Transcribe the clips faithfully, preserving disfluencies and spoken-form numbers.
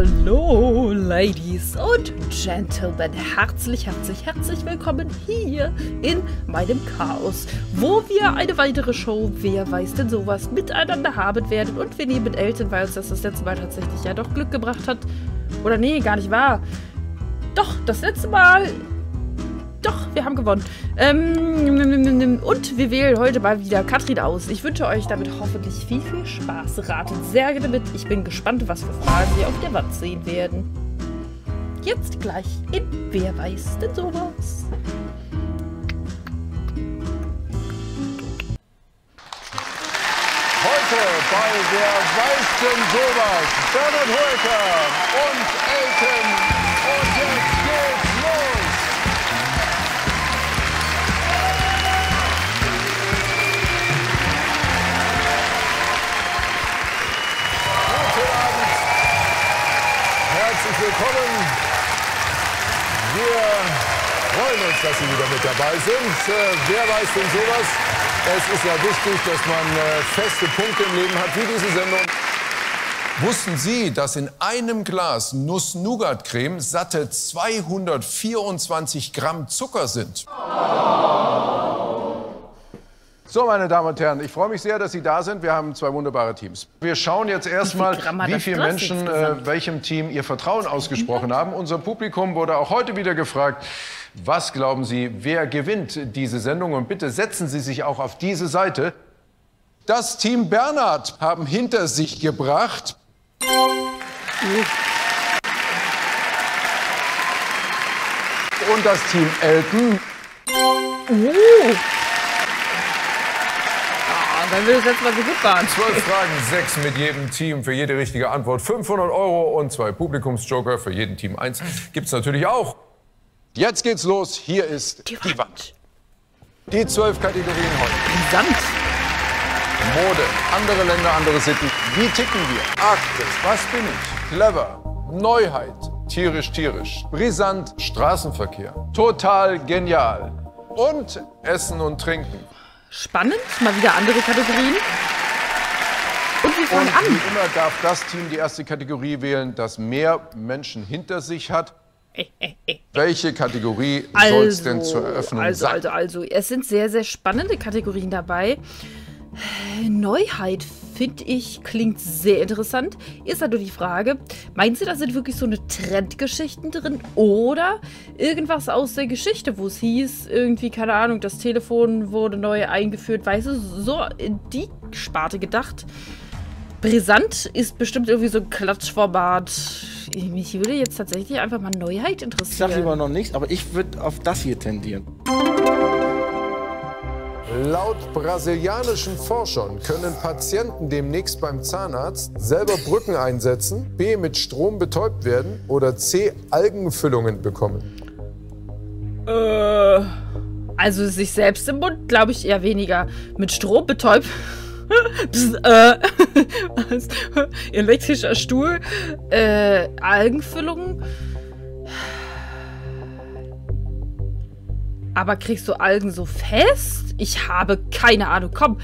Hallo, Ladies und Gentlemen. Herzlich, herzlich, herzlich willkommen hier in meinem Chaos, wo wir eine weitere Show, Wer weiß denn sowas, miteinander haben werden. Und wir nehmen Elton, weil uns das das letzte Mal tatsächlich ja doch Glück gebracht hat. Oder nee, gar nicht wahr. Doch, das letzte Mal... Doch, wir haben gewonnen. Ähm, und wir wählen heute mal wieder Katrin aus. Ich wünsche euch damit hoffentlich viel, viel Spaß. Ratet sehr gerne mit. Ich bin gespannt, was für Fragen wir auf der Wand sehen werden. Jetzt gleich in Wer weiß denn sowas? Heute bei Wer weiß denn sowas? Bernhard und Elton. Willkommen. Wir freuen uns, dass Sie wieder mit dabei sind. Äh, wer weiß denn sowas? Es ist ja wichtig, dass man äh, feste Punkte im Leben hat, wie diese Sendung. Wussten Sie, dass in einem Glas Nuss-Nougat-Creme satte zweihundertvierundzwanzig Gramm Zucker sind? So, meine Damen und Herren, ich freue mich sehr, dass Sie da sind. Wir haben zwei wunderbare Teams. Wir schauen jetzt erstmal, wie viele Menschen äh, welchem Team ihr Vertrauen ausgesprochen haben. Unser Publikum wurde auch heute wieder gefragt, was glauben Sie, wer gewinnt diese Sendung? Und bitte setzen Sie sich auch auf diese Seite. Das Team Bernhard haben hinter sich gebracht. Und das Team Elton. Dann würde es jetzt mal so gut waren. Zwölf Fragen, sechs mit jedem Team, für jede richtige Antwort fünfhundert Euro und zwei Publikumsjoker, für jeden Team eins. Gibt's natürlich auch. Jetzt geht's los, hier ist die, die Wand. Wand. Die zwölf Kategorien heute. Die Wand. Mode, andere Länder, andere Sitten. Wie ticken wir? Arktis, was bin ich? Clever, Neuheit, tierisch, tierisch. Brisant, Straßenverkehr. Total genial. Und Essen und Trinken. Spannend, mal wieder andere Kategorien. Und wir fangen an. Wie immer darf das Team die erste Kategorie wählen, das mehr Menschen hinter sich hat. Hey, hey, hey. Welche Kategorie also, soll es denn zur Eröffnung also, sein? Also, also, es sind sehr, sehr spannende Kategorien dabei. Neuheit, finde ich, klingt sehr interessant. Ist halt nur die Frage, meinst du, da sind wirklich so eine Trendgeschichten drin oder irgendwas aus der Geschichte, wo es hieß, irgendwie, keine Ahnung, das Telefon wurde neu eingeführt, weißt du, so in die Sparte gedacht. Brisant ist bestimmt irgendwie so ein Klatschformat. Mich würde jetzt tatsächlich einfach mal Neuheit interessieren. Ich sage lieber noch nichts, aber ich würde auf das hier tendieren. Laut brasilianischen Forschern können Patienten demnächst beim Zahnarzt selber Brücken einsetzen, B mit Strom betäubt werden oder C Algenfüllungen bekommen. Äh, also sich selbst im Mund, glaube ich, eher weniger. Mit Strom betäubt. Psst, äh, elektrischer Stuhl. Äh, Algenfüllungen. Aber kriegst du Algen so fest? Ich habe keine Ahnung. Komm,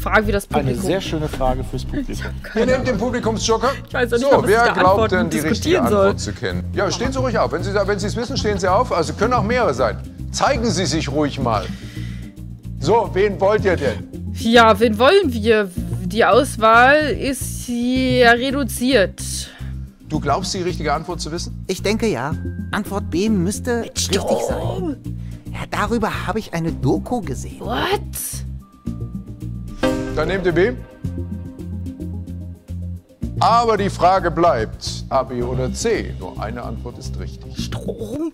fragen wir das Publikum. Eine sehr schöne Frage fürs Publikum. Ihr nehmt den Publikumsjoker. Ich weiß auch nicht, so, wer glaubt denn, die richtige Antwort zu kennen? Ja, stehen Sie ruhig auf. Wenn Sie wenn Sie es wissen, stehen Sie auf. Also können auch mehrere sein. Zeigen Sie sich ruhig mal. So, wen wollt ihr denn? Ja, wen wollen wir? Die Auswahl ist ja reduziert. Du glaubst, die richtige Antwort zu wissen? Ich denke, ja. Antwort B müsste richtig sein. Ja, darüber habe ich eine Doku gesehen. What? Dann nehmt ihr B. Aber die Frage bleibt, A, B oder C. Nur eine Antwort ist richtig. Strom?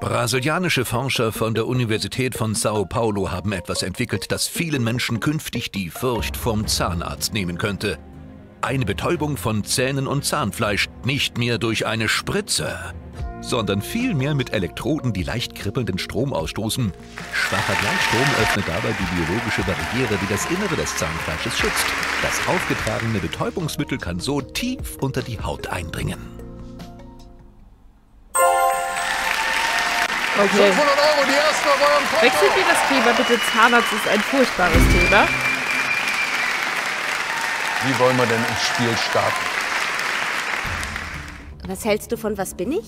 Brasilianische Forscher von der Universität von Sao Paulo haben etwas entwickelt, das vielen Menschen künftig die Furcht vom Zahnarzt nehmen könnte. Eine Betäubung von Zähnen und Zahnfleisch, nicht mehr durch eine Spritze, sondern vielmehr mit Elektroden, die leicht kribbelnden Strom ausstoßen. Schwacher Gleichstrom öffnet dabei die biologische Barriere, die das Innere des Zahnfleisches schützt. Das aufgetragene Betäubungsmittel kann so tief unter die Haut eindringen. Okay. fünfhundert Euro, die ersten auf eurem Konto. Wechselt ihr das Thema bitte? Zahnarzt ist ein furchtbares Thema. Wie wollen wir denn ins Spiel starten? Was hältst du von Was bin ich?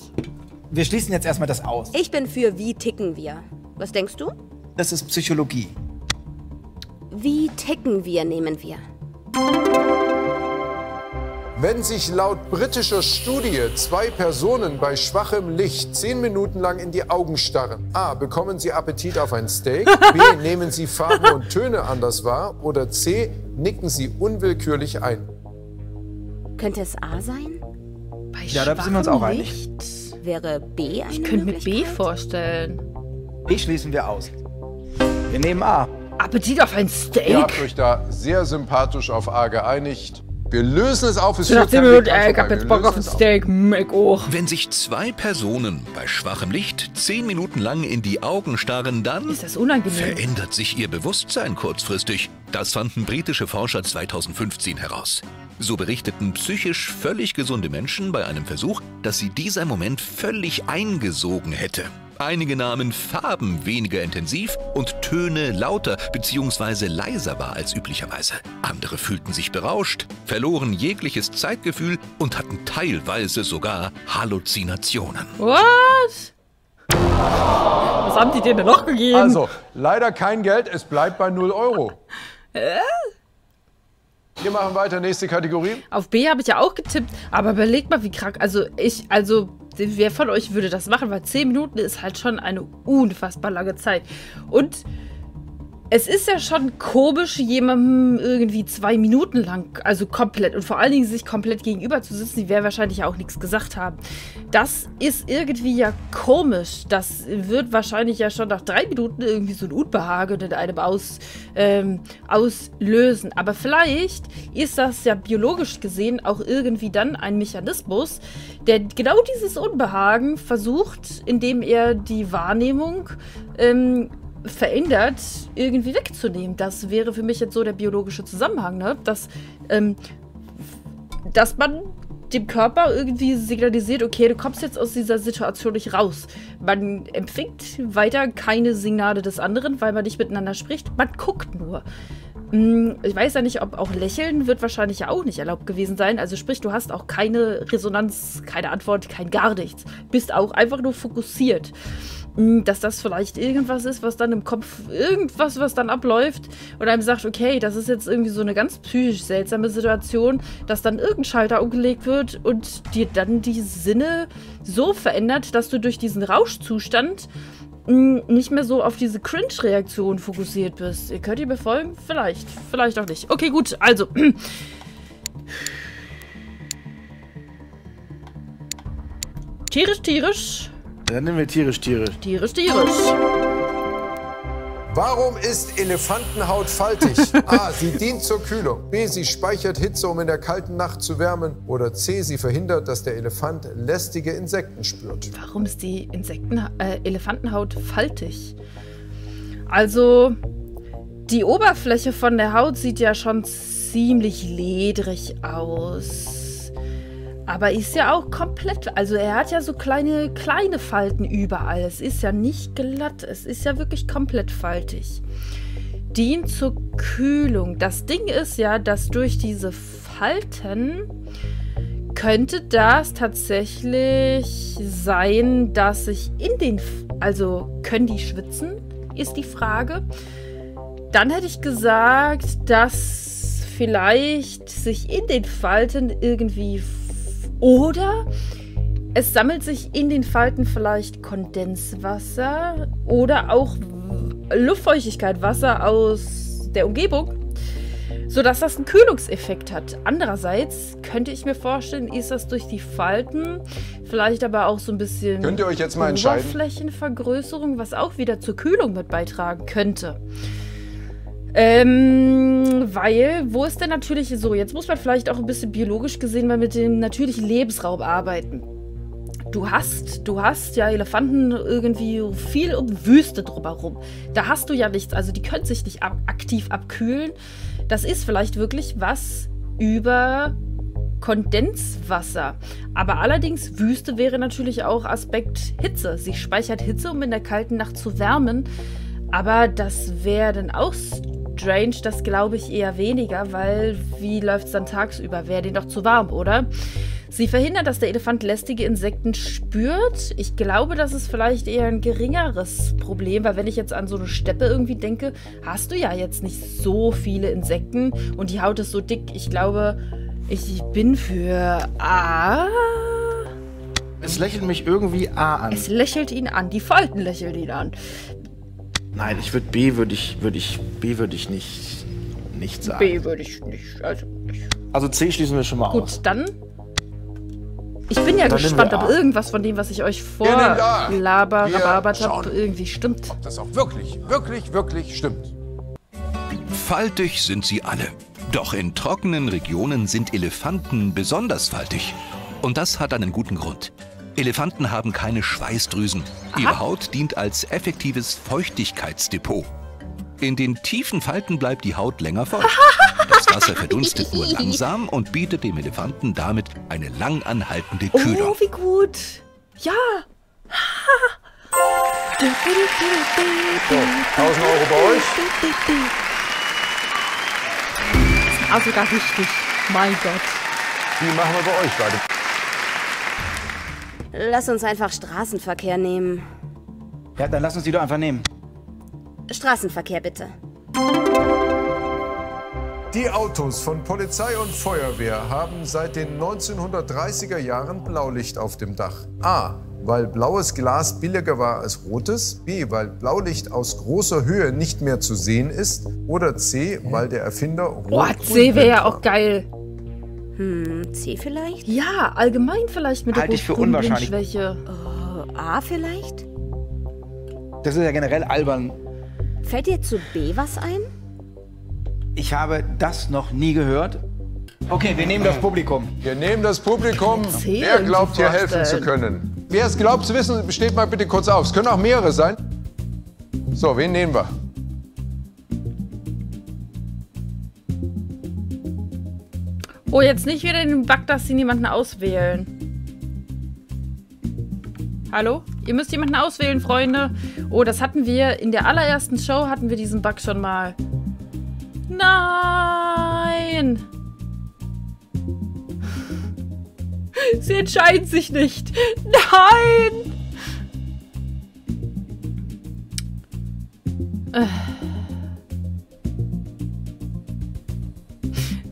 Wir schließen jetzt erstmal das aus. Ich bin für Wie ticken wir. Was denkst du? Das ist Psychologie. Wie ticken wir nehmen wir. Wenn sich laut britischer Studie zwei Personen bei schwachem Licht zehn Minuten lang in die Augen starren, A. bekommen sie Appetit auf ein Steak, B. nehmen sie Farben und Töne anders wahr oder C. nicken sie unwillkürlich ein. Könnte es A sein? Bei ja, da sind wir uns auch einig. Wäre B eine Möglichkeit? Ich könnte mir B vorstellen. B schließen wir aus. Wir nehmen A. Appetit auf ein Steak? Ihr habt euch da sehr sympathisch auf A geeinigt. Wir lösen es auf. Es ich habe jetzt Bock auf ein Steak. Auf. Wenn sich zwei Personen bei schwachem Licht zehn Minuten lang in die Augen starren, dann ist das unangenehm. Verändert sich ihr Bewusstsein kurzfristig. Das fanden britische Forscher zweitausendfünfzehn heraus. So berichteten psychisch völlig gesunde Menschen bei einem Versuch, dass sie dieser Moment völlig eingesogen hätte. Einige nahmen Farben weniger intensiv und Töne lauter bzw. leiser wahr als üblicherweise. Andere fühlten sich berauscht, verloren jegliches Zeitgefühl und hatten teilweise sogar Halluzinationen. Was? Was haben die dir denn noch gegeben? Also, leider kein Geld, es bleibt bei null Euro. Hä? Wir machen weiter, nächste Kategorie. Auf B habe ich ja auch getippt, aber überleg mal, wie krank. Also, ich, also... Wer von euch würde das machen? Weil zehn Minuten ist halt schon eine unfassbar lange Zeit. Und es ist ja schon komisch, jemandem irgendwie zwei Minuten lang, also komplett, und vor allen Dingen sich komplett gegenüber zu sitzen, die werden wahrscheinlich auch nichts gesagt haben. Das ist irgendwie ja komisch. Das wird wahrscheinlich ja schon nach drei Minuten irgendwie so ein Unbehagen in einem aus, ähm, auslösen. Aber vielleicht ist das ja biologisch gesehen auch irgendwie dann ein Mechanismus, der genau dieses Unbehagen versucht, indem er die Wahrnehmung ähm, verändert, irgendwie wegzunehmen. Das wäre für mich jetzt so der biologische Zusammenhang, ne? Dass, ähm, dass man dem Körper irgendwie signalisiert, okay, du kommst jetzt aus dieser Situation nicht raus. Man empfängt weiter keine Signale des anderen, weil man nicht miteinander spricht. Man guckt nur. Ich weiß ja nicht, ob auch Lächeln wird wahrscheinlich ja auch nicht erlaubt gewesen sein. Also sprich, du hast auch keine Resonanz, keine Antwort, kein gar nichts. Bist auch einfach nur fokussiert. Dass das vielleicht irgendwas ist, was dann im Kopf, irgendwas, was dann abläuft und einem sagt, okay, das ist jetzt irgendwie so eine ganz psychisch seltsame Situation, dass dann irgendein Schalter umgelegt wird und dir dann die Sinne so verändert, dass du durch diesen Rauschzustand nicht mehr so auf diese Cringe-Reaktion fokussiert bist. Ihr könnt ihr mir folgen? Vielleicht, vielleicht auch nicht. Okay, gut, also. Tierisch, tierisch. Dann nehmen wir tierisch, tierisch. Tierisch, tierisch. Warum ist Elefantenhaut faltig? A. Sie dient zur Kühlung. B. Sie speichert Hitze, um in der kalten Nacht zu wärmen. Oder C. Sie verhindert, dass der Elefant lästige Insekten spürt. Warum ist die Insekten äh, Elefantenhaut faltig? Also, die Oberfläche von der Haut sieht ja schon ziemlich ledrig aus. Aber ist ja auch komplett, also er hat ja so kleine, kleine Falten überall. Es ist ja nicht glatt, es ist ja wirklich komplett faltig. Dient zur Kühlung. Das Ding ist ja, dass durch diese Falten könnte das tatsächlich sein, dass sich in den, also können die schwitzen, ist die Frage. Dann hätte ich gesagt, dass vielleicht sich in den Falten irgendwie oder es sammelt sich in den Falten vielleicht Kondenswasser oder auch Luftfeuchtigkeit, Wasser aus der Umgebung, sodass das einen Kühlungseffekt hat. Andererseits könnte ich mir vorstellen, ist das durch die Falten vielleicht aber auch so ein bisschen könnt ihr euch jetzt mal entscheiden? Oberflächenvergrößerung, was auch wieder zur Kühlung mit beitragen könnte. Ähm, weil, wo ist denn natürlich so? Jetzt muss man vielleicht auch ein bisschen biologisch gesehen mal mit dem natürlichen Lebensraum arbeiten. Du hast, du hast ja Elefanten irgendwie viel um Wüste drumherum. Da hast du ja nichts, also die können sich nicht ab- aktiv abkühlen. Das ist vielleicht wirklich was über Kondenswasser. Aber allerdings, Wüste wäre natürlich auch Aspekt Hitze. Sie speichert Hitze, um in der kalten Nacht zu wärmen. Aber das wäre dann auch Range, das glaube ich eher weniger, weil wie läuft es dann tagsüber? Wäre denen doch zu warm, oder? Sie verhindern, dass der Elefant lästige Insekten spürt. Ich glaube, das ist vielleicht eher ein geringeres Problem, weil wenn ich jetzt an so eine Steppe irgendwie denke, hast du ja jetzt nicht so viele Insekten und die Haut ist so dick. Ich glaube, ich bin für A. Es lächelt mich irgendwie A an. Es lächelt ihn an. Die Falten lächeln ihn an. Nein, ich würde B würde ich würde ich B würde ich nicht nicht sagen. B würde ich nicht, also nicht. Also C schließen wir schon mal aus. Gut, dann. Ich bin ja dann gespannt, ob irgendwas von dem, was ich euch vorlabert habe, irgendwie stimmt. Ob das auch wirklich, wirklich, wirklich stimmt. Faltig sind sie alle. Doch in trockenen Regionen sind Elefanten besonders faltig. Und das hat einen guten Grund. Elefanten haben keine Schweißdrüsen. Aha. Ihre Haut dient als effektives Feuchtigkeitsdepot. In den tiefen Falten bleibt die Haut länger feucht. Das Wasser verdunstet nur langsam und bietet dem Elefanten damit eine lang anhaltende Kühlung. Oh, wie gut! Ja! So, tausend Euro bei euch. Also gar richtig. Mein Gott. Wie machen wir bei euch beide? Lass uns einfach Straßenverkehr nehmen. Ja, dann lass uns die doch einfach nehmen. Straßenverkehr, bitte. Die Autos von Polizei und Feuerwehr haben seit den neunzehnhundertdreißiger Jahren Blaulicht auf dem Dach. A, weil blaues Glas billiger war als rotes. B, weil Blaulicht aus großer Höhe nicht mehr zu sehen ist. Oder C, weil der Erfinder rot. Boah, C wäre ja auch geil. Hm, C vielleicht? Ja, allgemein vielleicht mit der Halte ich für unwahrscheinlich. Oh, A vielleicht? Das ist ja generell albern. Fällt dir zu B was ein? Ich habe das noch nie gehört. Okay, wir nehmen das Publikum. Wir nehmen das Publikum. Erzählen, wer glaubt, hier helfen zu können? Wer es glaubt zu wissen, steht mal bitte kurz auf. Es können auch mehrere sein. So, wen nehmen wir? Oh, jetzt nicht wieder den Bug, dass sie niemanden auswählen. Hallo? Ihr müsst jemanden auswählen, Freunde. Oh, das hatten wir in der allerersten Show, hatten wir diesen Bug schon mal. Nein! Sie entscheiden sich nicht. Nein! Äh.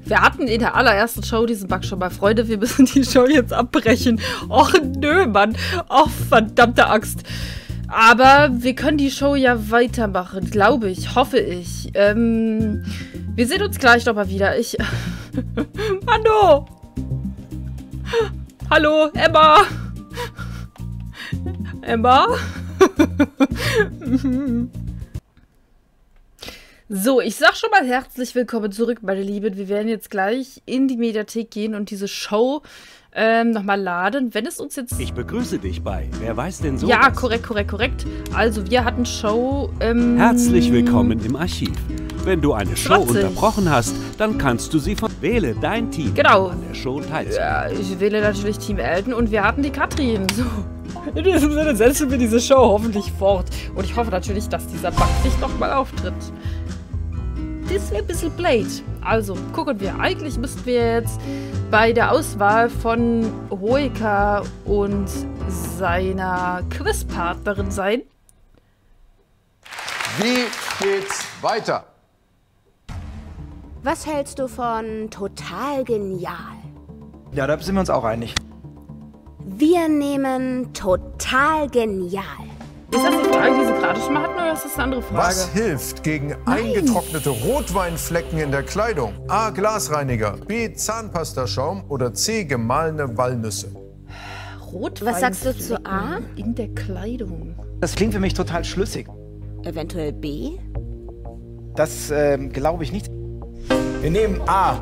Wir hatten in der allerersten Show diesen Bug schon mal. Freunde, wir müssen die Show jetzt abbrechen. Och, nö, Mann. Och, verdammte Axt. Aber wir können die Show ja weitermachen, glaube ich, hoffe ich. Ähm, wir sehen uns gleich nochmal wieder. Ich... Mando! Hallo, Emma! Emma? So, ich sag schon mal herzlich willkommen zurück, meine Lieben. Wir werden jetzt gleich in die Mediathek gehen und diese Show ähm, nochmal laden. Wenn es uns jetzt... Ich begrüße dich bei Wer weiß denn sowas? Ja, korrekt, korrekt, korrekt. Also, wir hatten Show... Ähm, herzlich willkommen im Archiv. Wenn du eine Show unterbrochen hast, dann kannst du sie von... Wähle dein Team. Genau. An der Show teilzunehmen. Ja, ich wähle natürlich Team Elton und wir hatten die Katrin. So. In diesem Sinne setzen wir diese Show hoffentlich fort. Und ich hoffe natürlich, dass dieser Bug nicht nochmal auftritt. Das wäre ein bisschen blöd. Also, gucken wir. Eigentlich müssten wir jetzt bei der Auswahl von Holger und seiner Quizpartnerin sein. Wie geht's weiter? Was hältst du von total genial? Ja, da sind wir uns auch einig. Wir nehmen total genial. Ist das die Frage, die Sie gerade schon mal hatten, oder ist das eine andere Frage? Was hilft gegen eingetrocknete Rotweinflecken in der Kleidung? A. Glasreiniger, B. Zahnpastaschaum oder C. gemahlene Walnüsse? Rotweinflecken. Was sagst du zu A? In der Kleidung. Das klingt für mich total schlüssig. Eventuell B? Das äh, glaube ich nicht. Wir nehmen A.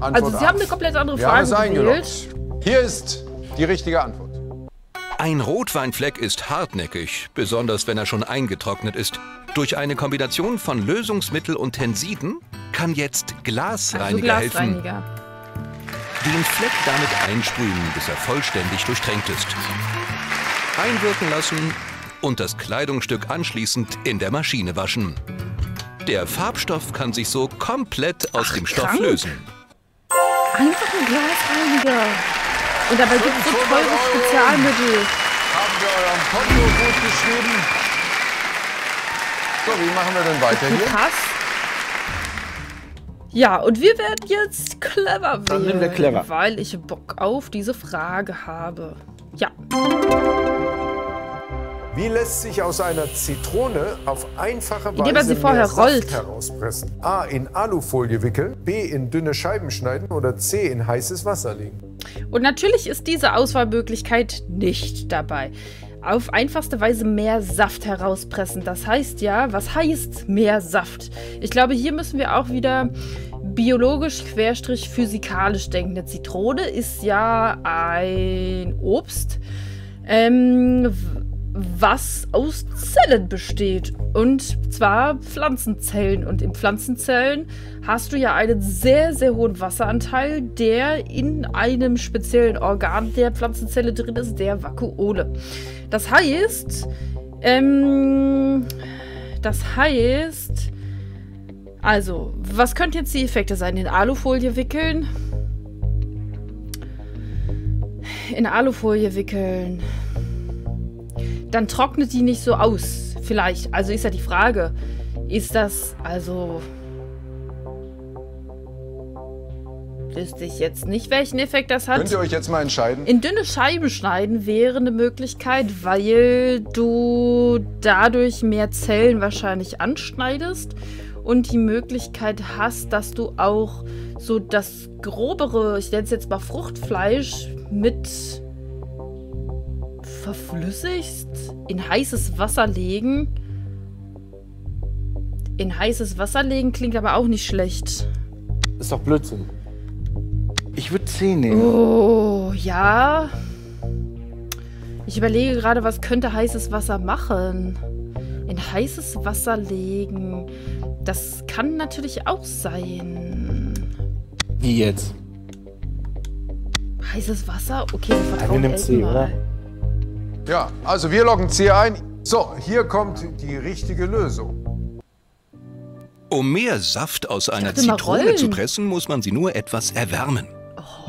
Antwort also Sie A. haben eine komplett andere Wir Frage haben es gewählt. Hier ist die richtige Antwort. Ein Rotweinfleck ist hartnäckig, besonders wenn er schon eingetrocknet ist. Durch eine Kombination von Lösungsmittel und Tensiden kann jetzt Glasreiniger, also Glasreiniger. helfen. Den Fleck damit einsprühen, bis er vollständig durchtränkt ist. Einwirken lassen und das Kleidungsstück anschließend in der Maschine waschen. Der Farbstoff kann sich so komplett aus Ach, dem Stoff krank. lösen. Einfach ein Glasreiniger. Und dabei gibt es so teure Spezialmittel. Haben wir euren Konto gut geschrieben. So, wie machen wir denn weiter hier? Krass. Ja, und wir werden jetzt clever werden. Dann sind wir clever. Weil ich Bock auf diese Frage habe. Ja. Wie lässt sich aus einer Zitrone auf einfache Weise Indem sie vorher rollt. herauspressen? A. In Alufolie wickeln, B. in dünne Scheiben schneiden oder C. in heißes Wasser legen. Und natürlich ist diese Auswahlmöglichkeit nicht dabei. Auf einfachste Weise mehr Saft herauspressen. Das heißt ja, was heißt mehr Saft? Ich glaube, hier müssen wir auch wieder biologisch querstrich physikalisch denken. Eine Zitrone ist ja ein Obst, ähm, was aus Zellen besteht. Und zwar Pflanzenzellen. Und in Pflanzenzellen hast du ja einen sehr, sehr hohen Wasseranteil, der in einem speziellen Organ der Pflanzenzelle drin ist, der Vakuole. Das heißt, ähm, das heißt, also, was könnten jetzt die Effekte sein? In Alufolie wickeln? In Alufolie wickeln. Dann trocknet die nicht so aus, vielleicht. Also ist ja die Frage, ist das, also... Wüsste ich jetzt nicht, welchen Effekt das hat. Könnt ihr euch jetzt mal entscheiden? In dünne Scheiben schneiden wäre eine Möglichkeit, weil du dadurch mehr Zellen wahrscheinlich anschneidest und die Möglichkeit hast, dass du auch so das grobere, ich nenne es jetzt mal Fruchtfleisch, mit verflüssigst, in heißes Wasser legen. In heißes Wasser legen klingt aber auch nicht schlecht. Ist doch Blödsinn. Ich würde C nehmen. Oh, ja. Ich überlege gerade, was könnte heißes Wasser machen? In heißes Wasser legen. Das kann natürlich auch sein. Wie jetzt? Heißes Wasser? Okay, wir vertrauen ja, wir C, mal. Oder? Ja, also wir loggen C ein. So, hier kommt die richtige Lösung. Um mehr Saft aus einer Zitrone zu pressen, muss man sie nur etwas erwärmen.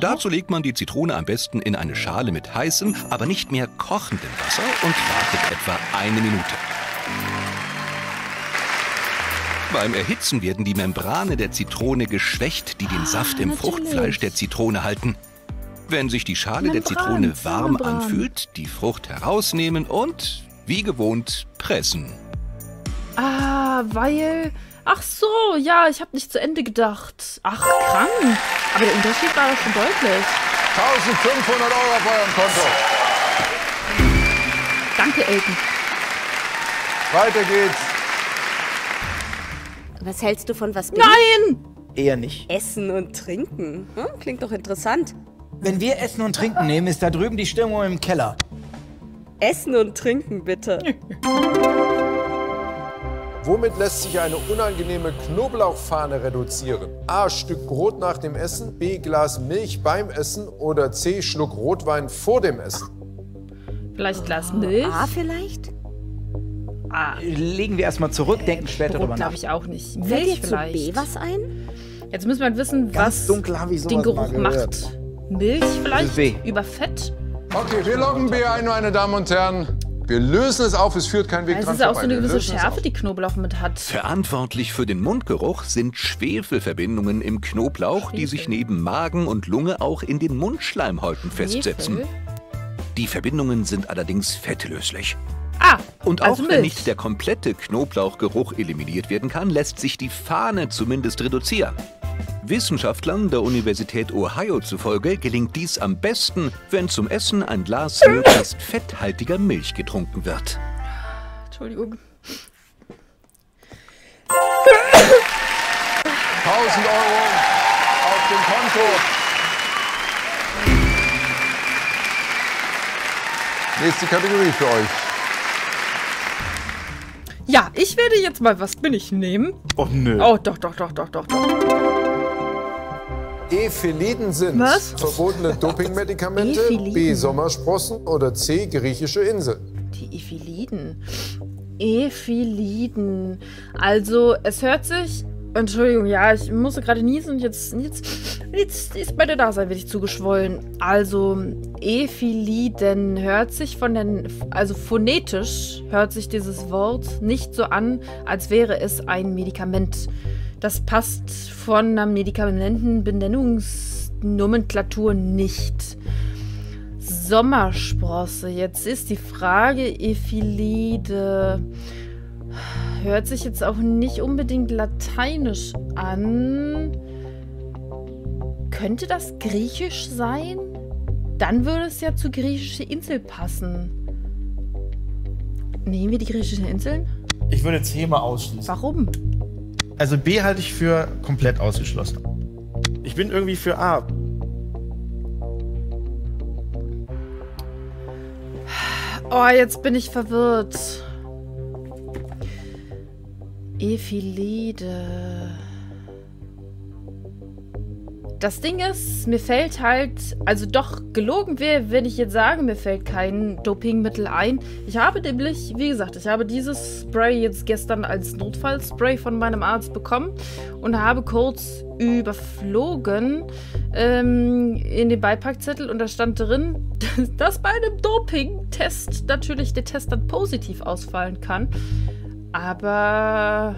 Dazu legt man die Zitrone am besten in eine Schale mit heißem, aber nicht mehr kochendem Wasser und wartet etwa eine Minute. Beim Erhitzen werden die Membrane der Zitrone geschwächt, die den Saft im Fruchtfleisch der Zitrone halten. Wenn sich die Schale der Zitrone warm anfühlt, die Frucht herausnehmen und, wie gewohnt, pressen. Ah, weil... Ach so, ja, ich habe nicht zu Ende gedacht. Ach, krank. Aber der Unterschied war doch schon deutlich. eintausendfünfhundert Euro auf eurem Konto. Danke, Elton. Weiter geht's. Was hältst du von was? Nein! Eher nicht. Essen und Trinken. Hm? Klingt doch interessant. Wenn wir Essen und Trinken nehmen, ist da drüben die Stimmung im Keller. Essen und Trinken, bitte. Womit lässt sich eine unangenehme Knoblauchfahne reduzieren? A. Stück Brot nach dem Essen, B. Glas Milch beim Essen oder C. Schluck Rotwein vor dem Essen. Vielleicht Glas Milch? A vielleicht? A. Legen wir erstmal zurück, denken äh, später drüber nach. Brot glaube ich auch nicht. Milch vielleicht. Fällt dir zu B was ein? Jetzt müssen wir wissen, was den Geruch macht. Milch vielleicht? B. Über Fett? Okay, wir loggen B ein, meine Damen und Herren. Wir lösen es auf, es führt kein Weg dran vorbei. Es ist auch so eine gewisse Schärfe, die Knoblauch mit hat. Verantwortlich für den Mundgeruch sind Schwefelverbindungen im Knoblauch, Schwefel. die sich neben Magen und Lunge auch in den Mundschleimhäuten festsetzen. Die Verbindungen sind allerdings fettlöslich. Ah, und auch also wenn nicht der komplette Knoblauchgeruch eliminiert werden kann, lässt sich die Fahne zumindest reduzieren. Wissenschaftlern der Universität Ohio zufolge gelingt dies am besten, wenn zum Essen ein Glas möglichst fetthaltiger Milch getrunken wird. Entschuldigung. tausend Euro auf dem Konto. Nächste Kategorie für euch. Ja, ich werde jetzt mal was bin ich nehmen. Oh, nö. Oh, doch, doch, doch, doch, doch, doch. Epheliden sind was? verbotene Dopingmedikamente, B. Sommersprossen oder C. griechische Insel. Die Epheliden. Epheliden. Also, es hört sich... Entschuldigung, ja, ich musste gerade niesen und jetzt, jetzt, jetzt ist bei der Dasein wirklich zugeschwollen. Also, Epheliden hört sich von den... Also, phonetisch hört sich dieses Wort nicht so an, als wäre es ein Medikament. Das passt von einer Medikamentenbenennungsnomenklatur nicht. Sommersprosse. Jetzt ist die Frage, Ephilide hört sich jetzt auch nicht unbedingt lateinisch an. Könnte das griechisch sein? Dann würde es ja zur griechischen Insel passen. Nehmen wir die griechischen Inseln? Ich würde C mal ausschließen. Warum? Also B halte ich für komplett ausgeschlossen. Ich bin irgendwie für A. Oh, jetzt bin ich verwirrt. Ephilide. Das Ding ist, mir fällt halt... Also doch, gelogen wäre, wenn ich jetzt sage, mir fällt kein Dopingmittel ein. Ich habe nämlich, wie gesagt, ich habe dieses Spray jetzt gestern als Notfallspray von meinem Arzt bekommen und habe kurz überflogen ähm, in den Beipackzettel und da stand drin, dass bei einem Doping-Test natürlich der Test dann positiv ausfallen kann. Aber...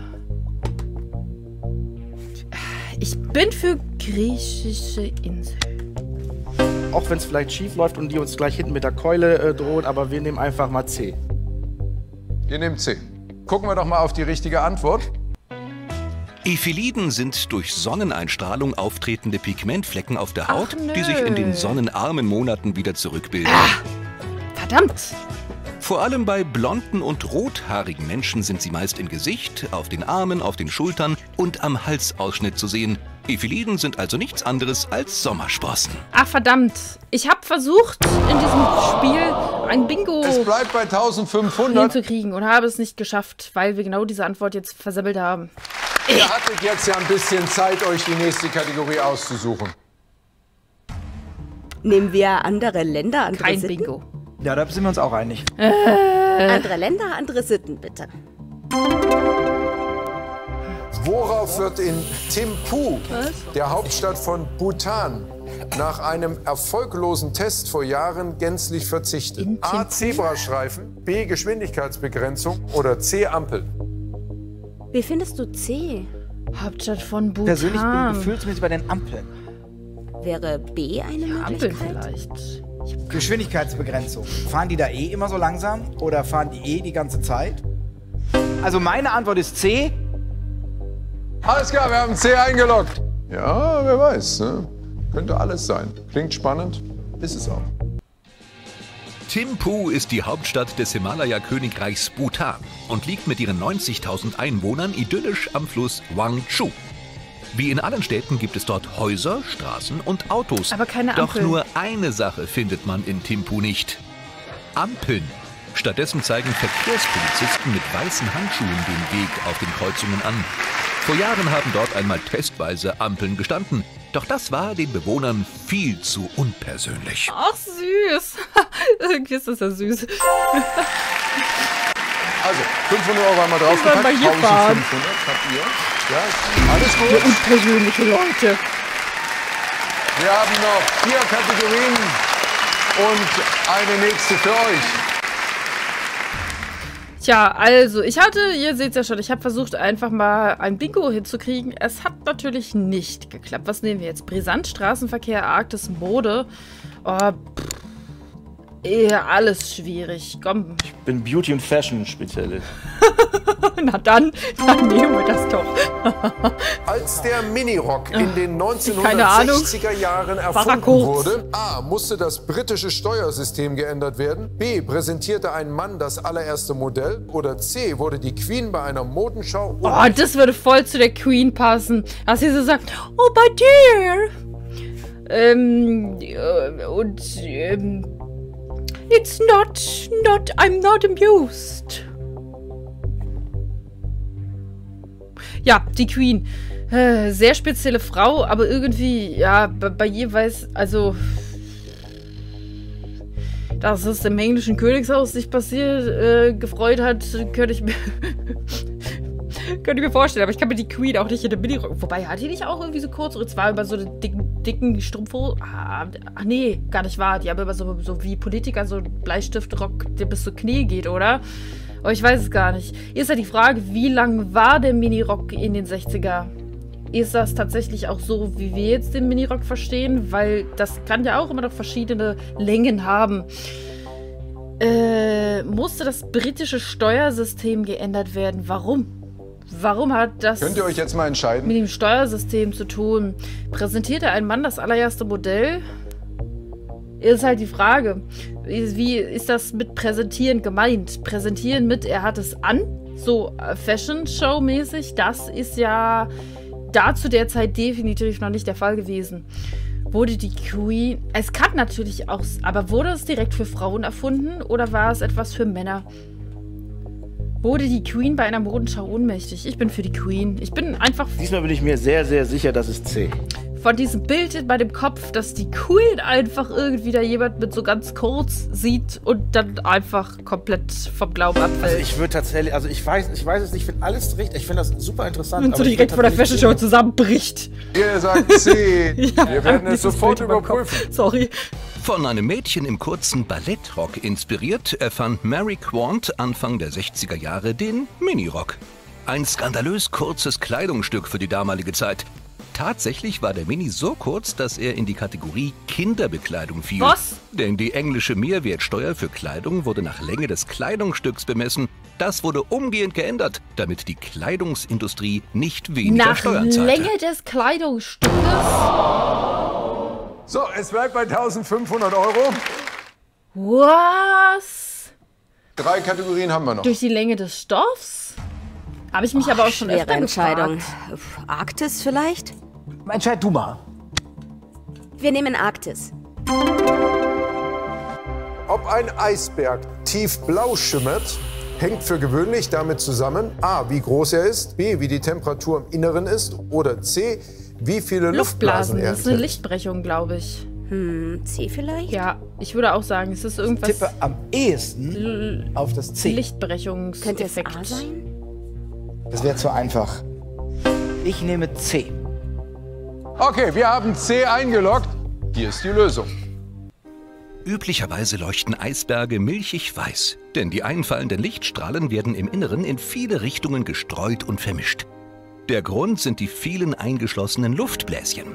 Ich bin für griechische Insel. Auch wenn es vielleicht schief läuft und die uns gleich hinten mit der Keule äh, drohen, aber wir nehmen einfach mal C. Wir nehmen C. Gucken wir doch mal auf die richtige Antwort. Ephiliden sind durch Sonneneinstrahlung auftretende Pigmentflecken auf der Haut, Ach, die sich in den sonnenarmen Monaten wieder zurückbilden. Ach, verdammt! Vor allem bei blonden und rothaarigen Menschen sind sie meist im Gesicht, auf den Armen, auf den Schultern und am Halsausschnitt zu sehen. Ephiliden sind also nichts anderes als Sommersprossen. Ach verdammt, ich habe versucht in diesem Spiel ein Bingo es bleibt bei eintausendfünfhundert hinzukriegen und habe es nicht geschafft, weil wir genau diese Antwort jetzt versemmelt haben. Ihr hattet jetzt ja ein bisschen Zeit, euch die nächste Kategorie auszusuchen. Nehmen wir andere Länder an? Kein Bingo. Ja, da sind wir uns auch einig. Äh. Andere Länder, andere Sitten, bitte. Worauf wird in Thimphu, der Hauptstadt von Bhutan, nach einem erfolglosen Test vor Jahren gänzlich verzichtet? A. Zebrastreifen, B. Geschwindigkeitsbegrenzung oder C. Ampel? Wie findest du C? Hauptstadt von Bhutan. Persönlich bin ich gefühlsmäßig bei den Ampeln. Wäre B eine Möglichkeit? Ampel vielleicht. Geschwindigkeitsbegrenzung. Fahren die da eh immer so langsam? Oder fahren die eh die ganze Zeit? Also meine Antwort ist C. Alles klar, wir haben C eingeloggt. Ja, wer weiß, ne? Könnte alles sein. Klingt spannend, ist es auch. Thimphu ist die Hauptstadt des Himalaya-Königreichs Bhutan und liegt mit ihren neunzigtausend Einwohnern idyllisch am Fluss Wangchu. Wie in allen Städten gibt es dort Häuser, Straßen und Autos. Aber keine Ampeln. Doch nur eine Sache findet man in Thimphu nicht. Ampeln. Stattdessen zeigen Verkehrspolizisten mit weißen Handschuhen den Weg auf den Kreuzungen an. Vor Jahren haben dort einmal testweise Ampeln gestanden. Doch das war den Bewohnern viel zu unpersönlich. Ach, süß. Irgendwie ist das ja süß. Also, fünfhundert Euro haben wir draufgepackt, eintausendfünfhundert habt ihr. Ja, alles gut. Wir unpersönliche Leute. Wir haben noch vier Kategorien und eine nächste für euch. Tja, also, ich hatte, ihr seht es ja schon, ich habe versucht, einfach mal ein Bingo hinzukriegen. Es hat natürlich nicht geklappt. Was nehmen wir jetzt? Brisant, Straßenverkehr, Arktis, Mode. Oh, pff. Eher alles schwierig. Komm. Ich bin Beauty- und Fashion-Spezialist. Na dann, dann nehmen wir das doch. Als der Minirock in den neunzehnhundertsechziger Jahren erfunden wurde, A. musste das britische Steuersystem geändert werden, B. präsentierte ein Mann das allererste Modell oder C. wurde die Queen bei einer Modenschau... Oh, das würde voll zu der Queen passen, dass sie so sagt, oh, my dear. Ähm, und, ähm... It's not, not, I'm not amused. Ja, die Queen. Sehr spezielle Frau, aber irgendwie, ja, bei, bei jeweils, also... Dass es im englischen Königshaus nicht passiert, äh, gefreut hat, könnte ich mir könnte ich mir vorstellen. Aber ich kann mir die Queen auch nicht in der Mini-Rock... Wobei, hat die nicht auch irgendwie so kurz... Und zwar über so einen dicken, dicken Strumpfhose... Ah, ach nee, gar nicht wahr. Die haben immer so, so wie Politiker so einen Bleistiftrock, der bis zur Knie geht, oder? Aber ich weiß es gar nicht. Hier ist ja die Frage, wie lang war der Minirock in den sechziger? Ist das tatsächlich auch so, wie wir jetzt den Minirock verstehen? Weil das kann ja auch immer noch verschiedene Längen haben. Äh, musste das britische Steuersystem geändert werden? Warum? Warum hat das Könnt ihr euch jetzt mal entscheiden? Mit dem Steuersystem zu tun? Präsentierte ein Mann das allererste Modell? Ist halt die Frage, wie ist das mit präsentieren gemeint? Präsentieren mit, er hat es an, so Fashion-Show-mäßig, das ist ja da zu der Zeit definitiv noch nicht der Fall gewesen. Wurde die Queen, es kann natürlich auch, aber wurde es direkt für Frauen erfunden oder war es etwas für Männer? Wurde die Queen bei einer Modenschau ohnmächtig? Ich bin für die Queen. Ich bin einfach... Diesmal bin ich mir sehr, sehr sicher, dass es C. Von diesem Bild bei dem Kopf, dass die Queen einfach irgendwie da jemand mit so ganz kurz sieht und dann einfach komplett vom Glauben abfällt. Also ich würde tatsächlich, also ich weiß, ich weiß es nicht, ich finde alles richtig, ich finde das super interessant. Und so direkt vor der Fashion Show zusammenbricht. Wir sagen C. Ja, wir werden es sofort überprüfen. Sorry. Von einem Mädchen im kurzen Ballettrock inspiriert, erfand Mary Quant Anfang der sechziger Jahre den Minirock. Ein skandalös kurzes Kleidungsstück für die damalige Zeit. Tatsächlich war der Mini so kurz, dass er in die Kategorie Kinderbekleidung fiel. Was? Denn die englische Mehrwertsteuer für Kleidung wurde nach Länge des Kleidungsstücks bemessen. Das wurde umgehend geändert, damit die Kleidungsindustrie nicht weniger nach Steuern zahlte. Nach Länge des Kleidungsstückes? So, es bleibt bei eintausendfünfhundert Euro. Was? Drei Kategorien haben wir noch. Durch die Länge des Stoffs? Habe ich mich oh, aber auch schon öfter Entscheidung. Gefragt. Arktis vielleicht? Entscheid du mal. Wir nehmen Arktis. Ob ein Eisberg tiefblau schimmert, hängt für gewöhnlich damit zusammen, a, wie groß er ist, b, wie die Temperatur im Inneren ist oder c, wie viele Luftblasen, Luftblasen er hat. Das ist eine Lichtbrechung, glaube ich. Hm, C vielleicht? Ja, ich würde auch sagen, es ist irgendwas... Ich tippe am ehesten L auf das C. Lichtbrechungs- Könnte es A sein? Das wäre zu einfach. Ich nehme C. Okay, wir haben C eingeloggt. Hier ist die Lösung. Üblicherweise leuchten Eisberge milchig weiß, denn die einfallenden Lichtstrahlen werden im Inneren in viele Richtungen gestreut und vermischt. Der Grund sind die vielen eingeschlossenen Luftbläschen.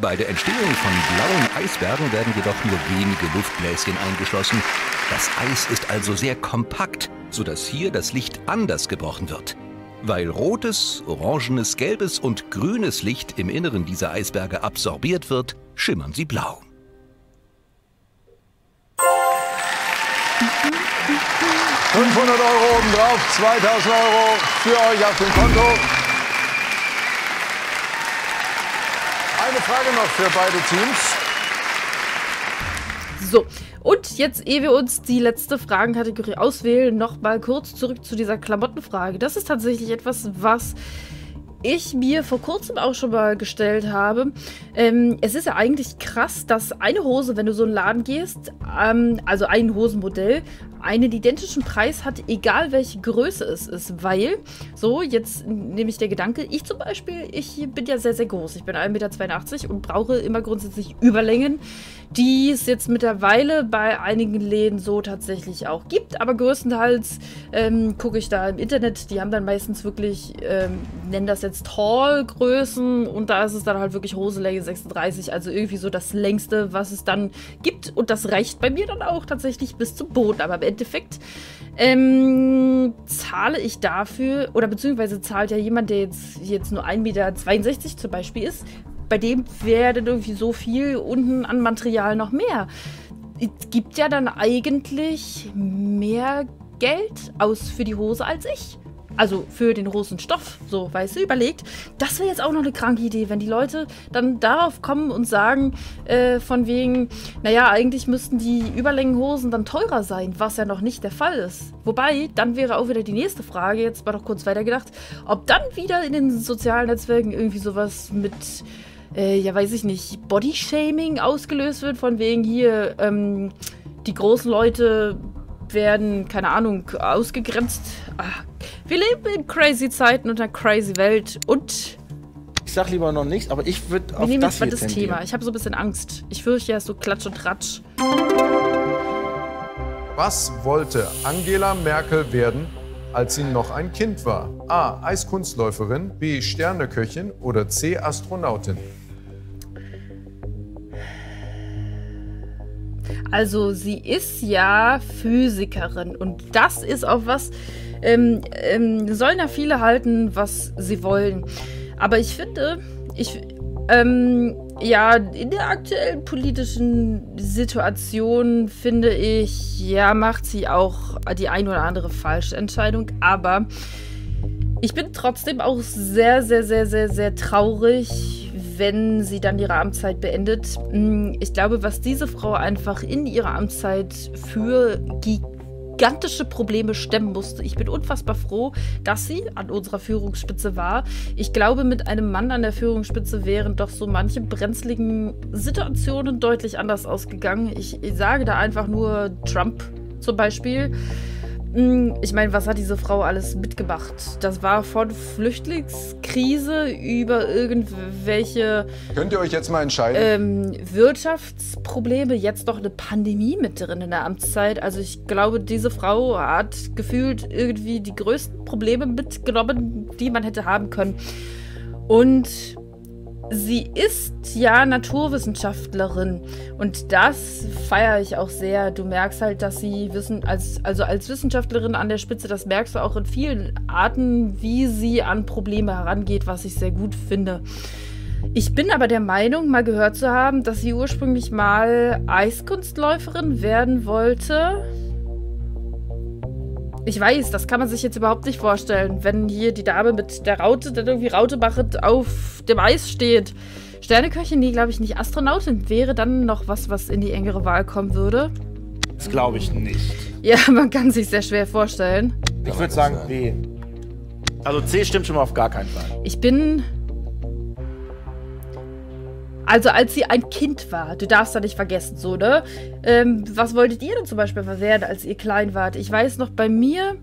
Bei der Entstehung von blauen Eisbergen werden jedoch nur wenige Luftbläschen eingeschlossen. Das Eis ist also sehr kompakt, sodass hier das Licht anders gebrochen wird. Weil rotes, orangenes, gelbes und grünes Licht im Inneren dieser Eisberge absorbiert wird, schimmern sie blau. fünfhundert Euro obendrauf, zweitausend Euro für euch auf dem Konto. Eine Frage noch für beide Teams. So. Und jetzt, ehe wir uns die letzte Fragenkategorie auswählen, nochmal kurz zurück zu dieser Klamottenfrage. Das ist tatsächlich etwas, was ich mir vor kurzem auch schon mal gestellt habe. Ähm, es ist ja eigentlich krass, dass eine Hose, wenn du so in den Laden gehst, ähm, also ein Hosenmodell, einen identischen Preis hat, egal welche Größe es ist. Weil, so, jetzt nehme ich der Gedanke, ich zum Beispiel, ich bin ja sehr, sehr groß. Ich bin ein Meter zweiundachtzig und brauche immer grundsätzlich Überlängen, die es jetzt mittlerweile bei einigen Läden so tatsächlich auch gibt. Aber größtenteils ähm, gucke ich da im Internet, die haben dann meistens wirklich, ähm, nennen das jetzt Tall-Größen und da ist es dann halt wirklich Hosenlänge sechsunddreißig, also irgendwie so das längste, was es dann gibt. Und das reicht bei mir dann auch tatsächlich bis zum Boden. Aber am Endeffekt ähm, zahle ich dafür, oder beziehungsweise zahlt ja jemand, der jetzt, jetzt nur ein Meter zweiundsechzig zum Beispiel ist, bei dem wäre dann irgendwie so viel unten an Material noch mehr. Es gibt ja dann eigentlich mehr Geld aus für die Hose als ich. Also für den Hosenstoff, so, weißt du, überlegt. Das wäre jetzt auch noch eine kranke Idee, wenn die Leute dann darauf kommen und sagen, äh, von wegen, naja, eigentlich müssten die Überlängenhosen dann teurer sein, was ja noch nicht der Fall ist. Wobei, dann wäre auch wieder die nächste Frage, jetzt mal noch kurz weitergedacht, ob dann wieder in den sozialen Netzwerken irgendwie sowas mit... Äh, ja, weiß ich nicht, Bodyshaming ausgelöst wird, von wegen hier, ähm, die großen Leute werden, keine Ahnung, ausgegrenzt. Ach, wir leben in crazy Zeiten und einer crazy Welt und... Ich sag lieber noch nichts, aber ich würde auf das hier tendieren. Wir nehmen jetzt mal das Thema. Ich habe so ein bisschen Angst. Ich fürchte ja so Klatsch und Ratsch. Was wollte Angela Merkel werden, als sie noch ein Kind war? A. Eiskunstläuferin, B. Sterneköchin oder C. Astronautin? Also sie ist ja Physikerin und das ist auch was, ähm, ähm, sollen ja viele halten, was sie wollen. Aber ich finde, ich, ähm, ja, in der aktuellen politischen Situation finde ich, ja, macht sie auch die ein oder andere falsche Entscheidung. Aber ich bin trotzdem auch sehr, sehr, sehr, sehr, sehr traurig, wenn sie dann ihre Amtszeit beendet. Ich glaube, was diese Frau einfach in ihrer Amtszeit für gigantische Probleme stemmen musste. Ich bin unfassbar froh, dass sie an unserer Führungsspitze war. Ich glaube, mit einem Mann an der Führungsspitze wären doch so manche brenzligen Situationen deutlich anders ausgegangen. Ich, ich sage da einfach nur Trump zum Beispiel. Ich meine, was hat diese Frau alles mitgemacht? Das war von Flüchtlingskrise über irgendwelche... Könnt ihr euch jetzt mal entscheiden? Ähm, Wirtschaftsprobleme, jetzt noch eine Pandemie mit drin in der Amtszeit. Also ich glaube, diese Frau hat gefühlt irgendwie die größten Probleme mitgenommen, die man hätte haben können. Und sie ist ja Naturwissenschaftlerin und das feiere ich auch sehr. Du merkst halt, dass sie wissen, als, also als Wissenschaftlerin an der Spitze, das merkst du auch in vielen Arten, wie sie an Probleme herangeht, was ich sehr gut finde. Ich bin aber der Meinung, mal gehört zu haben, dass sie ursprünglich mal Eiskunstläuferin werden wollte. Ich weiß, das kann man sich jetzt überhaupt nicht vorstellen, wenn hier die Dame mit der Raute dann irgendwie Raute machend auf dem Eis steht. Sterneköchin, nee, glaube ich nicht. Astronautin wäre dann noch was, was in die engere Wahl kommen würde. Das glaube ich nicht. Ja, man kann sich sehr schwer vorstellen. Ich würde sagen B. Also C stimmt schon mal auf gar keinen Fall. Ich bin... Also als sie ein Kind war, du darfst da nicht vergessen, so, ne? Ähm, was wolltet ihr denn zum Beispiel werden, als ihr klein wart? Ich weiß noch, bei mir,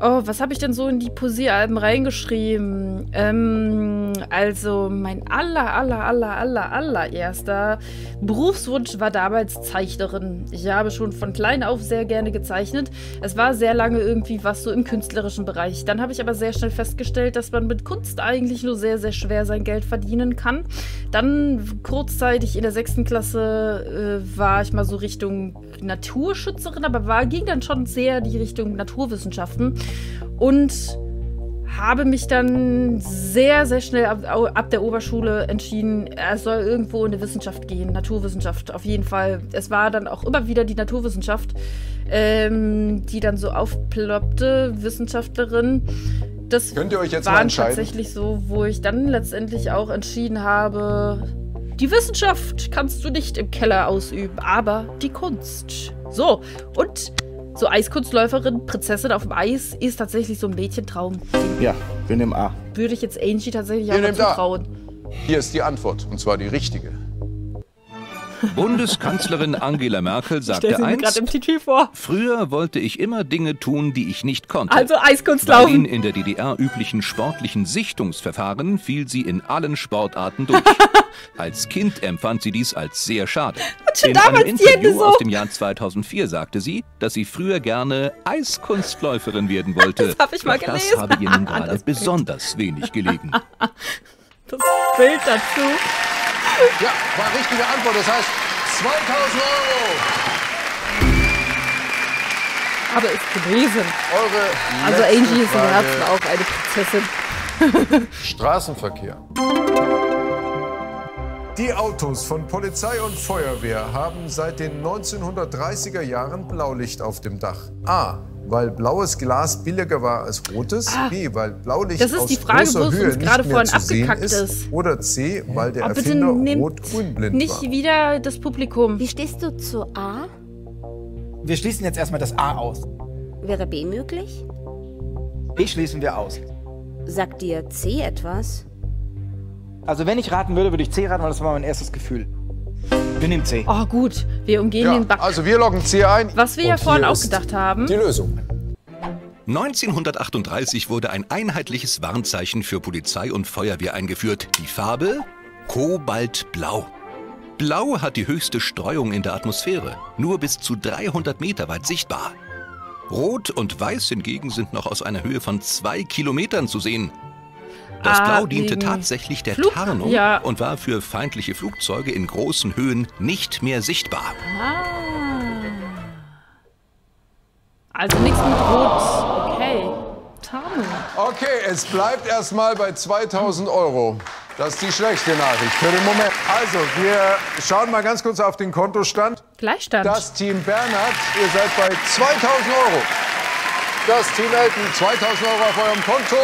oh, was habe ich denn so in die Poesiealben reingeschrieben? Ähm, also mein aller, aller, aller, aller, allererster Berufswunsch war damals Zeichnerin. Ich habe schon von klein auf sehr gerne gezeichnet. Es war sehr lange irgendwie was so im künstlerischen Bereich. Dann habe ich aber sehr schnell festgestellt, dass man mit Kunst eigentlich nur sehr, sehr schwer sein Geld verdienen kann. Dann kurzzeitig in der sechsten Klasse äh, war ich mal so Richtung Naturschützerin, aber war, ging dann schon sehr die Richtung Naturwissenschaften und habe mich dann sehr, sehr schnell ab, ab der Oberschule entschieden, es soll irgendwo in die Wissenschaft gehen, Naturwissenschaft auf jeden Fall. Es war dann auch immer wieder die Naturwissenschaft, ähm, die dann so aufploppte, Wissenschaftlerin. Das Könnt ihr euch jetzt mal entscheiden? War tatsächlich so, wo ich dann letztendlich auch entschieden habe, die Wissenschaft kannst du nicht im Keller ausüben, aber die Kunst. So, und so Eiskunstläuferin, Prinzessin auf dem Eis ist tatsächlich so ein Mädchentraum. Ja, wir nehmen A. Würde ich jetzt Angie tatsächlich wir auch nehmen zutrauen. A. Hier ist die Antwort, und zwar die richtige. Bundeskanzlerin Angela Merkel sagte einst, im Titel vor. Früher wollte ich immer Dinge tun, die ich nicht konnte. Also Eiskunstlaufen. Bei den in der D D R üblichen sportlichen Sichtungsverfahren fiel sie in allen Sportarten durch. Als Kind empfand sie dies als sehr schade. Und schon in damals einem Interview so. Aus dem Jahr zweitausendvier sagte sie, dass sie früher gerne Eiskunstläuferin werden wollte. Das habe ich mal Doch gelesen. Das habe ihr nun gerade besonders wenig gelegen. Das Bild dazu. Ja, war richtige Antwort. Das heißt zweitausend Euro. Aber ist gewesen. Eure also Angie ist im Herzen auch eine Prinzessin. Straßenverkehr. Die Autos von Polizei und Feuerwehr haben seit den neunzehnhundertdreißiger Jahren Blaulicht auf dem Dach. A. Weil blaues Glas billiger war als rotes, ah, B, weil Blaulicht aus großer Höhe nicht mehr zu sehen ist, oder C, weil der Erfinder rot-grün-blind war. Nicht wieder das Publikum. Wie stehst du zu A? Wir schließen jetzt erstmal das A aus. Wäre B möglich? B schließen wir aus. Sagt dir C etwas? Also wenn ich raten würde, würde ich C raten, weil das war mein erstes Gefühl. Wir nehmen C. Oh gut, wir umgehen ja, den Bug. Also wir loggen C ein. Was wir und ja vorhin auch gedacht haben. Die Lösung. neunzehnhundertachtunddreißig wurde ein einheitliches Warnzeichen für Polizei und Feuerwehr eingeführt. Die Farbe Kobaltblau. Blau hat die höchste Streuung in der Atmosphäre, nur bis zu dreihundert Meter weit sichtbar. Rot und Weiß hingegen sind noch aus einer Höhe von zwei Kilometern zu sehen. Das ah, Blau diente tatsächlich der Flug? Tarnung ja. und war für feindliche Flugzeuge in großen Höhen nicht mehr sichtbar. Ah. Also nichts mit Rot. Okay. Tarnung. Okay, es bleibt erstmal bei zweitausend Euro. Das ist die schlechte Nachricht für den Moment. Also, wir schauen mal ganz kurz auf den Kontostand. Gleichstand. Das Team Bernhard, ihr seid bei zweitausend Euro. Das Team Elton, zweitausend Euro auf eurem Konto.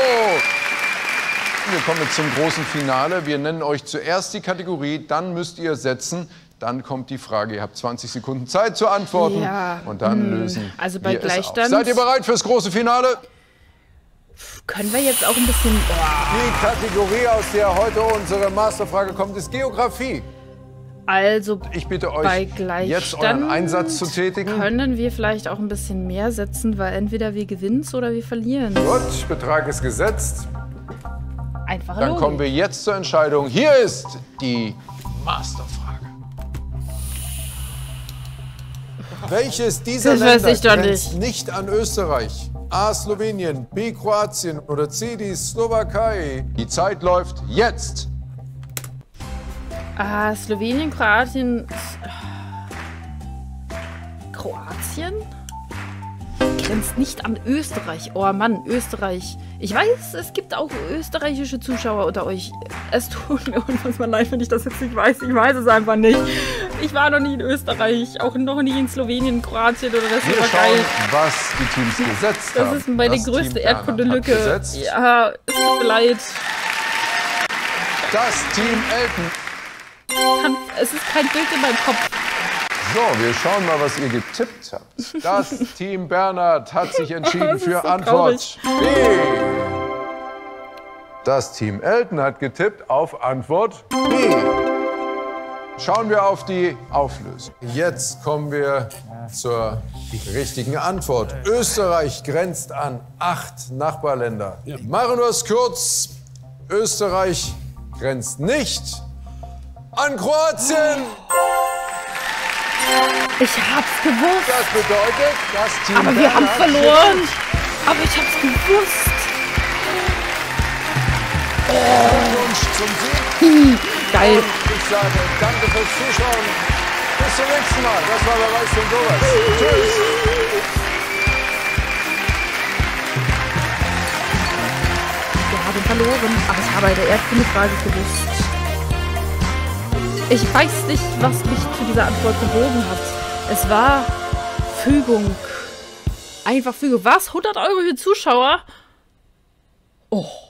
Wir kommen jetzt zum großen Finale. Wir nennen euch zuerst die Kategorie, dann müsst ihr setzen. Dann kommt die Frage. Ihr habt zwanzig Sekunden Zeit zu antworten ja. und dann hm. lösen also bei wir Gleichstand. Es auf. Seid ihr bereit fürs große Finale? Können wir jetzt auch ein bisschen... Die Kategorie, aus der heute unsere Masterfrage kommt, ist Geografie. Also ich bitte euch, bei Gleichstand jetzt euren Einsatz zu tätigen. Können wir vielleicht auch ein bisschen mehr setzen, weil entweder wir gewinnen oder wir verlieren. Gut, Betrag ist gesetzt. Einfache Dann Logik. Kommen wir jetzt zur Entscheidung. Hier ist die Masterfrage. Welches dieser das Länder grenzt nicht. nicht an Österreich? A. Slowenien, B. Kroatien oder C. die Slowakei? Die Zeit läuft jetzt. Ah, Slowenien, Kroatien... Kroatien? Grenzt nicht an Österreich. Oh Mann, Österreich. Ich weiß, es gibt auch österreichische Zuschauer unter euch. Es tut mir unfassbar leid, wenn ich das jetzt nicht weiß. Ich weiß es einfach nicht. Ich war noch nie in Österreich, auch noch nie in Slowenien, Kroatien oder der Slowakei. Wir schauen, was die Teams gesetzt haben. Das ist meine das größte Erdkundelücke. Ja, es tut mir leid. Das Team Elton. Es ist kein Bild in meinem Kopf. So, wir schauen mal, was ihr getippt habt. Das Team Bernhard hat sich entschieden oh, für so Antwort B. Das Team Elton hat getippt auf Antwort B. Schauen wir auf die Auflösung. Jetzt kommen wir zur richtigen Antwort. Österreich grenzt an acht Nachbarländer. Ja. Machen wir es kurz. Österreich grenzt nicht an Kroatien. Ich hab's gewusst. Das bedeutet, dass Team Aber wir haben verloren. Stimmt. Aber ich hab's gewusst. Oh. Glückwunsch zum Sieg. Geil. Und ich sage danke fürs Zuschauen. Bis zum nächsten Mal. Das war Wer weiß denn sowas. Tschüss. Wir haben verloren. Aber ich habe bei der ersten Frage gewusst. Ich weiß nicht, was mich zu dieser Antwort bewogen hat. Es war Fügung. Einfach Fügung. Was? hundert Euro für Zuschauer? Oh.